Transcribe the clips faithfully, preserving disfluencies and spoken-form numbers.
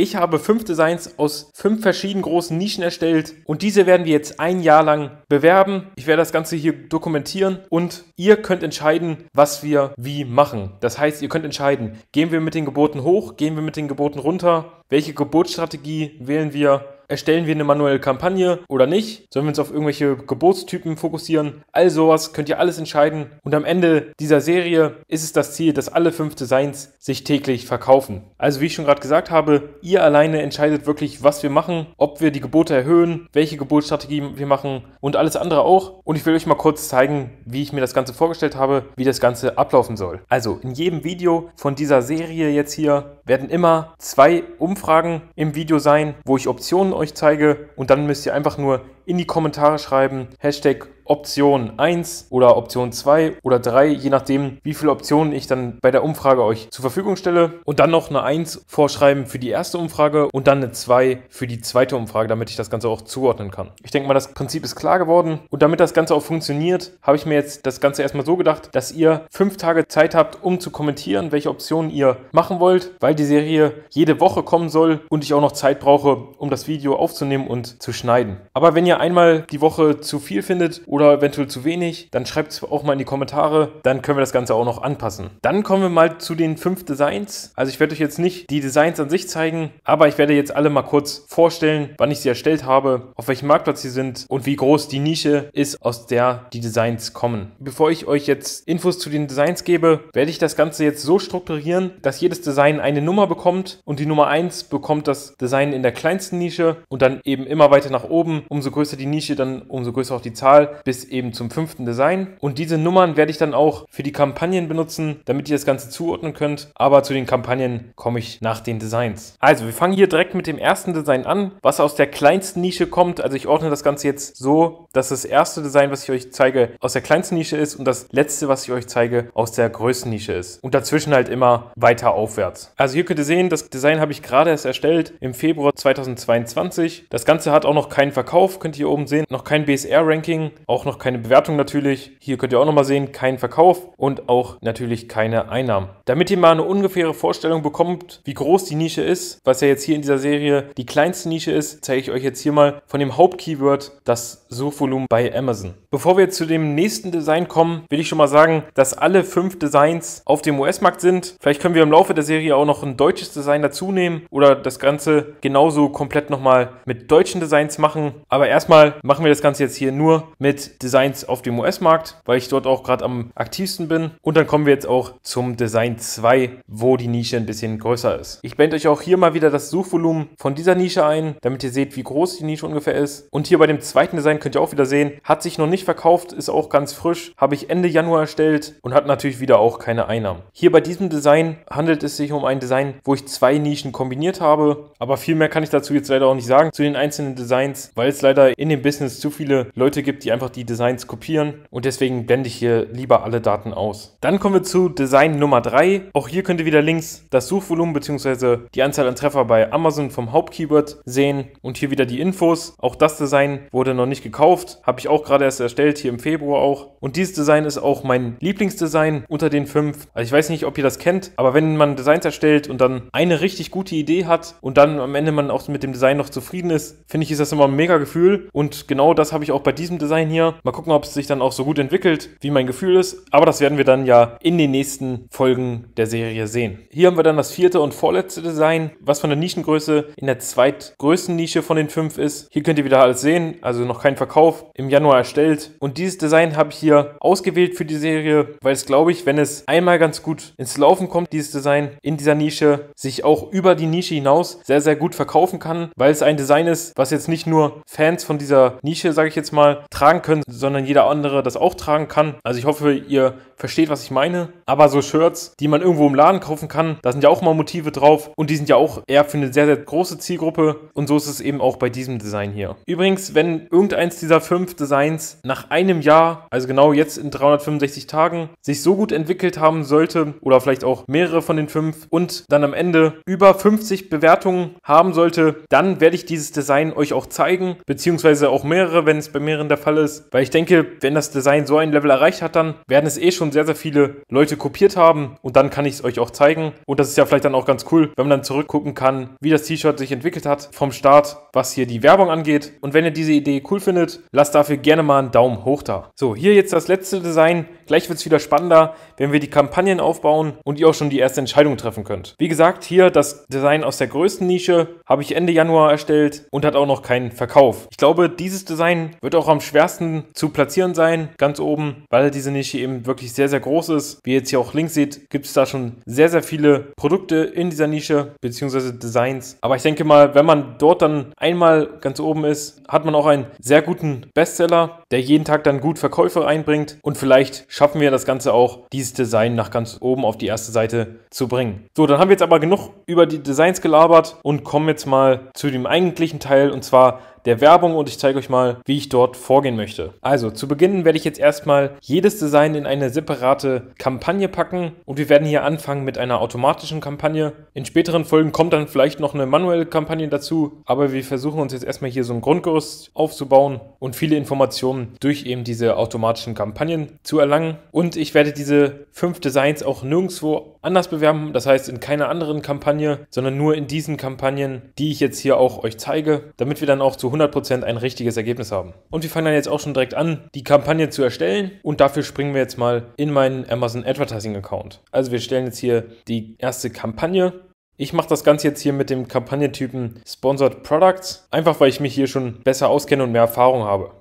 Ich habe fünf Designs aus fünf verschiedenen großen Nischen erstellt und diese werden wir jetzt ein Jahr lang bewerben. Ich werde das Ganze hier dokumentieren und ihr könnt entscheiden, was wir wie machen. Das heißt, ihr könnt entscheiden, gehen wir mit den Geboten hoch, gehen wir mit den Geboten runter, welche Gebotsstrategie wählen wir, erstellen wir eine manuelle Kampagne oder nicht, sollen wir uns auf irgendwelche Gebotstypen fokussieren, all sowas könnt ihr alles entscheiden und am Ende dieser Serie ist es das Ziel, dass alle fünf Designs sich täglich verkaufen. Also wie ich schon gerade gesagt habe, ihr alleine entscheidet wirklich, was wir machen, ob wir die Gebote erhöhen, welche Gebotsstrategie wir machen und alles andere auch und ich will euch mal kurz zeigen, wie ich mir das Ganze vorgestellt habe, wie das Ganze ablaufen soll. Also in jedem Video von dieser Serie jetzt hier werden immer zwei Umfragen Fragen im Video sein, wo ich Optionen euch zeige und dann müsst ihr einfach nur in die Kommentare schreiben, Hashtag Option eins oder Option zwei oder drei, je nachdem wie viele Optionen ich dann bei der Umfrage euch zur Verfügung stelle und dann noch eine eins vorschreiben für die erste Umfrage und dann eine zwei für die zweite Umfrage, damit ich das Ganze auch zuordnen kann. Ich denke mal, das Prinzip ist klar geworden und damit das Ganze auch funktioniert, habe ich mir jetzt das Ganze erstmal so gedacht, dass ihr fünf Tage Zeit habt, um zu kommentieren, welche Optionen ihr machen wollt, weil die Serie jede Woche kommen soll und ich auch noch Zeit brauche, um das Video aufzunehmen und zu schneiden. Aber wenn ihr einmal die Woche zu viel findet oder Oder eventuell zu wenig, dann schreibt es auch mal in die Kommentare, dann können wir das Ganze auch noch anpassen. Dann kommen wir mal zu den fünf Designs. Also ich werde euch jetzt nicht die Designs an sich zeigen, aber ich werde jetzt alle mal kurz vorstellen, wann ich sie erstellt habe, auf welchem Marktplatz sie sind und wie groß die Nische ist, aus der die Designs kommen. Bevor ich euch jetzt Infos zu den Designs gebe, werde ich das Ganze jetzt so strukturieren, dass jedes Design eine Nummer bekommt und die Nummer eins bekommt das Design in der kleinsten Nische und dann eben immer weiter nach oben. Umso größer die Nische, dann umso größer auch die Zahl, bis eben zum fünften Design. Und diese Nummern werde ich dann auch für die Kampagnen benutzen, damit ihr das Ganze zuordnen könnt. Aber zu den Kampagnen komme ich nach den Designs. Also wir fangen hier direkt mit dem ersten Design an, was aus der kleinsten Nische kommt. Also ich ordne das Ganze jetzt so, dass das erste Design, was ich euch zeige, aus der kleinsten Nische ist und das letzte, was ich euch zeige, aus der größten Nische ist. Und dazwischen halt immer weiter aufwärts. Also hier könnt ihr sehen, das Design habe ich gerade erst erstellt im Februar zweitausendzweiundzwanzig. Das Ganze hat auch noch keinen Verkauf, könnt ihr hier oben sehen. Noch kein B S R-Ranking, auch Auch noch keine Bewertung natürlich. Hier könnt ihr auch nochmal sehen, keinen Verkauf und auch natürlich keine Einnahmen. Damit ihr mal eine ungefähre Vorstellung bekommt, wie groß die Nische ist, was ja jetzt hier in dieser Serie die kleinste Nische ist, zeige ich euch jetzt hier mal von dem Hauptkeyword das Suchvolumen bei Amazon. Bevor wir jetzt zu dem nächsten Design kommen, will ich schon mal sagen, dass alle fünf Designs auf dem U S-Markt sind. Vielleicht können wir im Laufe der Serie auch noch ein deutsches Design dazu nehmen oder das Ganze genauso komplett nochmal mit deutschen Designs machen. Aber erstmal machen wir das Ganze jetzt hier nur mit Designs auf dem U S-Markt, weil ich dort auch gerade am aktivsten bin. Und dann kommen wir jetzt auch zum Design zwei, wo die Nische ein bisschen größer ist. Ich blende euch auch hier mal wieder das Suchvolumen von dieser Nische ein, damit ihr seht, wie groß die Nische ungefähr ist. Und hier bei dem zweiten Design könnt ihr auch wieder sehen, hat sich noch nicht verkauft, ist auch ganz frisch, habe ich Ende Januar erstellt und hat natürlich wieder auch keine Einnahmen. Hier bei diesem Design handelt es sich um ein Design, wo ich zwei Nischen kombiniert habe, aber viel mehr kann ich dazu jetzt leider auch nicht sagen, zu den einzelnen Designs, weil es leider in dem Business zu viele Leute gibt, die einfach die die Designs kopieren und deswegen blende ich hier lieber alle Daten aus. Dann kommen wir zu Design Nummer drei. Auch hier könnt ihr wieder links das Suchvolumen bzw. die Anzahl an Treffer bei Amazon vom Hauptkeyword sehen und hier wieder die Infos. Auch das Design wurde noch nicht gekauft, habe ich auch gerade erst erstellt, hier im Februar auch. Und dieses Design ist auch mein Lieblingsdesign unter den fünf. Also ich weiß nicht, ob ihr das kennt, aber wenn man Designs erstellt und dann eine richtig gute Idee hat und dann am Ende man auch mit dem Design noch zufrieden ist, finde ich, ist das immer ein mega Gefühl und genau das habe ich auch bei diesem Design hier. Mal gucken, ob es sich dann auch so gut entwickelt, wie mein Gefühl ist. Aber das werden wir dann ja in den nächsten Folgen der Serie sehen. Hier haben wir dann das vierte und vorletzte Design, was von der Nischengröße in der zweitgrößten Nische von den fünf ist. Hier könnt ihr wieder alles sehen, also noch kein Verkauf, im Januar erstellt. Und dieses Design habe ich hier ausgewählt für die Serie, weil es, glaube ich, wenn es einmal ganz gut ins Laufen kommt, dieses Design in dieser Nische, sich auch über die Nische hinaus sehr, sehr gut verkaufen kann, weil es ein Design ist, was jetzt nicht nur Fans von dieser Nische, sage ich jetzt mal, tragen können, Können, sondern jeder andere das auch tragen kann. Also ich hoffe, ihr versteht, was ich meine. Aber so Shirts, die man irgendwo im Laden kaufen kann, da sind ja auch mal Motive drauf und die sind ja auch eher für eine sehr, sehr große Zielgruppe und so ist es eben auch bei diesem Design hier. Übrigens, wenn irgendeins dieser fünf Designs nach einem Jahr, also genau jetzt in dreihundertfünfundsechzig Tagen, sich so gut entwickelt haben sollte oder vielleicht auch mehrere von den fünf und dann am Ende über fünfzig Bewertungen haben sollte, dann werde ich dieses Design euch auch zeigen bzw. beziehungsweise auch mehrere, wenn es bei mehreren der Fall ist, weil ich denke, wenn das Design so ein Level erreicht hat, dann werden es eh schon sehr, sehr viele Leute kopiert haben und dann kann ich es euch auch zeigen und das ist ja vielleicht dann auch ganz cool, wenn man dann zurückgucken kann, wie das T-Shirt sich entwickelt hat vom Start, was hier die Werbung angeht und wenn ihr diese Idee cool findet, lasst dafür gerne mal einen Daumen hoch da. So, hier jetzt das letzte Design, gleich wird es wieder spannender, wenn wir die Kampagnen aufbauen und ihr auch schon die erste Entscheidung treffen könnt. Wie gesagt, hier das Design aus der größten Nische habe ich Ende Januar erstellt und hat auch noch keinen Verkauf. Ich glaube, dieses Design wird auch am schwersten zu platzieren sein, ganz oben, weil diese Nische eben wirklich sehr, sehr groß ist. Wie ihr jetzt hier auch links seht, gibt es da schon sehr, sehr viele Produkte in dieser Nische, beziehungsweise Designs. Aber ich denke mal, wenn man dort dann einmal ganz oben ist, hat man auch einen sehr guten Bestseller, der jeden Tag dann gut Verkäufe einbringt und vielleicht schaffen wir das Ganze auch, dieses Design nach ganz oben auf die erste Seite zu bringen. So, dann haben wir jetzt aber genug über die Designs gelabert und kommen jetzt mal zu dem eigentlichen Teil und zwar der Werbung und ich zeige euch mal, wie ich dort vorgehen möchte. Also zu Beginn werde ich jetzt erstmal jedes Design in eine separate Kampagne packen und wir werden hier anfangen mit einer automatischen Kampagne. In späteren Folgen kommt dann vielleicht noch eine manuelle Kampagne dazu, aber wir versuchen uns jetzt erstmal hier so ein Grundgerüst aufzubauen und viele Informationen durch eben diese automatischen Kampagnen zu erlangen. Und ich werde diese fünf Designs auch nirgendwo anders bewerben, das heißt in keiner anderen Kampagne, sondern nur in diesen Kampagnen, die ich jetzt hier auch euch zeige, damit wir dann auch zu hundert Prozent ein richtiges Ergebnis haben. Und wir fangen dann jetzt auch schon direkt an, die Kampagne zu erstellen und dafür springen wir jetzt mal in meinen Amazon Advertising Account. Also wir stellen jetzt hier die erste Kampagne. Ich mache das Ganze jetzt hier mit dem Kampagnentypen Sponsored Products, einfach weil ich mich hier schon besser auskenne und mehr Erfahrung habe.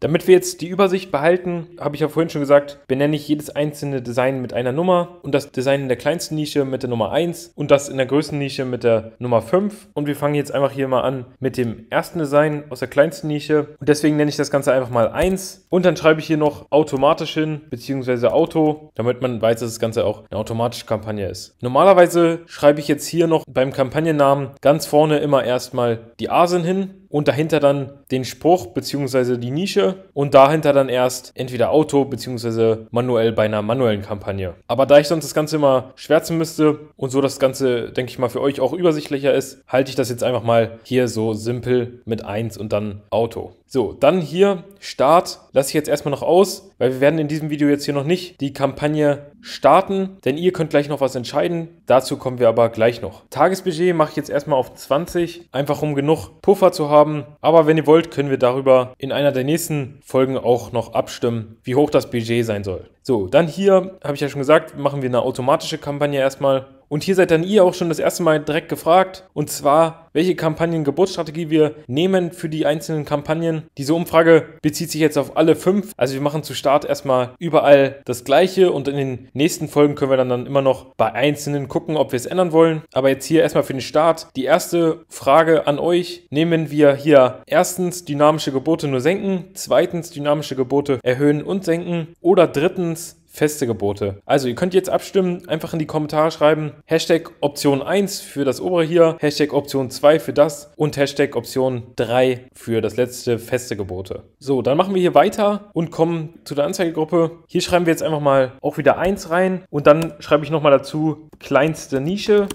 Damit wir jetzt die Übersicht behalten, habe ich ja vorhin schon gesagt, benenne ich jedes einzelne Design mit einer Nummer und das Design in der kleinsten Nische mit der Nummer eins und das in der größten Nische mit der Nummer fünf. Und wir fangen jetzt einfach hier mal an mit dem ersten Design aus der kleinsten Nische und deswegen nenne ich das Ganze einfach mal eins und dann schreibe ich hier noch automatisch hin, beziehungsweise Auto, damit man weiß, dass das Ganze auch eine automatische Kampagne ist. Normalerweise schreibe ich jetzt hier noch beim Kampagnennamen ganz vorne immer erstmal die Asien hin. Und dahinter dann den Spruch bzw. die Nische und dahinter dann erst entweder Auto bzw. manuell bei einer manuellen Kampagne. Aber da ich sonst das Ganze immer schwärzen müsste und so das Ganze, denke ich mal, für euch auch übersichtlicher ist, halte ich das jetzt einfach mal hier so simpel mit eins und dann Auto. So, dann hier Start lasse ich jetzt erstmal noch aus, weil wir werden in diesem Video jetzt hier noch nicht die Kampagne starten, denn ihr könnt gleich noch was entscheiden. Dazu kommen wir aber gleich noch. Tagesbudget mache ich jetzt erstmal auf zwanzig, einfach um genug Puffer zu haben. Aber wenn ihr wollt, können wir darüber in einer der nächsten Folgen auch noch abstimmen, wie hoch das Budget sein soll. So, dann hier, habe ich ja schon gesagt, machen wir eine automatische Kampagne erstmal. Und hier seid dann ihr auch schon das erste Mal direkt gefragt, und zwar, welche Kampagnen-Geburtsstrategie wir nehmen für die einzelnen Kampagnen. Diese Umfrage bezieht sich jetzt auf alle fünf, also wir machen zu Start erstmal überall das Gleiche und in den nächsten Folgen können wir dann, dann immer noch bei einzelnen gucken, ob wir es ändern wollen. Aber jetzt hier erstmal für den Start die erste Frage an euch. Nehmen wir hier erstens dynamische Gebote nur senken, zweitens dynamische Gebote erhöhen und senken oder drittens feste Gebote. Also ihr könnt jetzt abstimmen, einfach in die Kommentare schreiben, Hashtag Option eins für das obere hier, Hashtag Option zwei für das und Hashtag Option drei für das letzte feste Gebote. So, dann machen wir hier weiter und kommen zu der Anzeigegruppe. Hier schreiben wir jetzt einfach mal auch wieder eins rein und dann schreibe ich nochmal dazu kleinste Nische.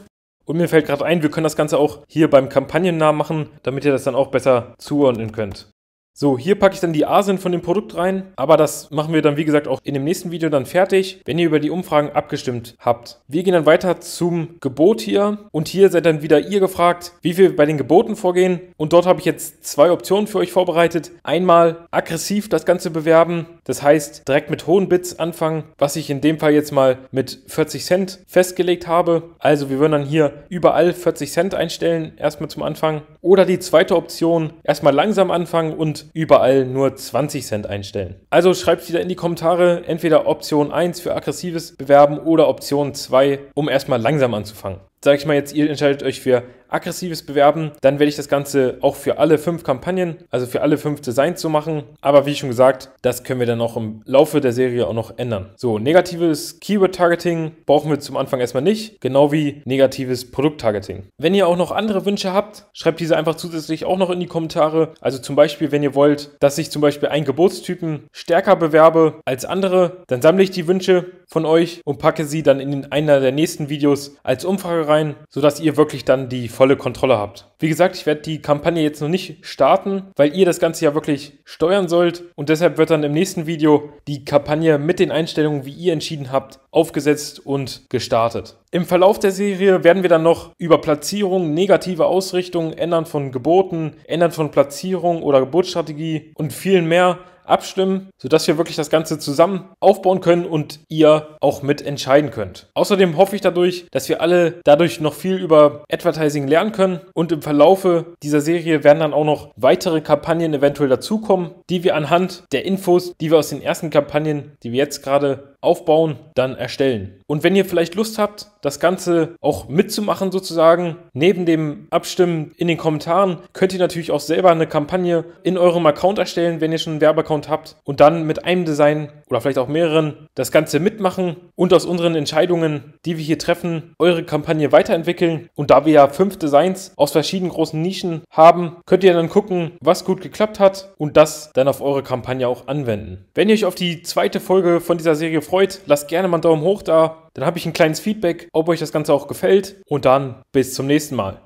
Und mir fällt gerade ein, wir können das Ganze auch hier beim Kampagnennamen machen, damit ihr das dann auch besser zuordnen könnt. So, hier packe ich dann die Asien von dem Produkt rein, aber das machen wir dann wie gesagt auch in dem nächsten Video dann fertig, wenn ihr über die Umfragen abgestimmt habt. Wir gehen dann weiter zum Gebot hier und hier seid dann wieder ihr gefragt, wie wir bei den Geboten vorgehen und dort habe ich jetzt zwei Optionen für euch vorbereitet. Einmal aggressiv das Ganze bewerben, das heißt direkt mit hohen Bits anfangen, was ich in dem Fall jetzt mal mit vierzig Cent festgelegt habe. Also wir würden dann hier überall vierzig Cent einstellen, erstmal zum Anfang. Oder die zweite Option, erstmal langsam anfangen und überall nur zwanzig Cent einstellen. Also schreibt wieder in die Kommentare, entweder Option eins für aggressives Bewerben oder Option zwei, um erstmal langsam anzufangen. Sag ich mal jetzt, ihr entscheidet euch für aggressives Bewerben, dann werde ich das Ganze auch für alle fünf Kampagnen, also für alle fünf Designs so machen. Aber wie schon gesagt, das können wir dann auch im Laufe der Serie auch noch ändern. So, negatives Keyword-Targeting brauchen wir zum Anfang erstmal nicht, genau wie negatives Produkt-Targeting. Wenn ihr auch noch andere Wünsche habt, schreibt diese einfach zusätzlich auch noch in die Kommentare. Also zum Beispiel, wenn ihr wollt, dass ich zum Beispiel einen Geburtstypen stärker bewerbe als andere, dann sammle ich die Wünsche von euch und packe sie dann in einer der nächsten Videos als Umfrage rein. rein, sodass ihr wirklich dann die volle Kontrolle habt. Wie gesagt, ich werde die Kampagne jetzt noch nicht starten, weil ihr das Ganze ja wirklich steuern sollt, und deshalb wird dann im nächsten Video die Kampagne mit den Einstellungen, wie ihr entschieden habt, aufgesetzt und gestartet. Im Verlauf der Serie werden wir dann noch über Platzierung, negative Ausrichtung, Ändern von Geboten, Ändern von Platzierung oder Gebotsstrategie und viel mehr abstimmen, sodass wir wirklich das Ganze zusammen aufbauen können und ihr auch mit entscheiden könnt. Außerdem hoffe ich dadurch, dass wir alle dadurch noch viel über Advertising lernen können, und im Verlaufe dieser Serie werden dann auch noch weitere Kampagnen eventuell dazukommen, die wir anhand der Infos, die wir aus den ersten Kampagnen, die wir jetzt gerade aufbauen, dann erstellen. Und wenn ihr vielleicht Lust habt, das Ganze auch mitzumachen sozusagen, neben dem Abstimmen in den Kommentaren, könnt ihr natürlich auch selber eine Kampagne in eurem Account erstellen, wenn ihr schon einen Werbeaccount habt, und dann mit einem Design oder vielleicht auch mehreren das Ganze mitmachen und aus unseren Entscheidungen, die wir hier treffen, eure Kampagne weiterentwickeln. Und da wir ja fünf Designs aus verschiedenen großen Nischen haben, könnt ihr dann gucken, was gut geklappt hat und das dann auf eure Kampagne auch anwenden. Wenn ihr euch auf die zweite Folge von dieser Serie freut, lasst gerne mal einen Daumen hoch da, dann habe ich ein kleines Feedback, ob euch das Ganze auch gefällt, und dann bis zum nächsten Mal.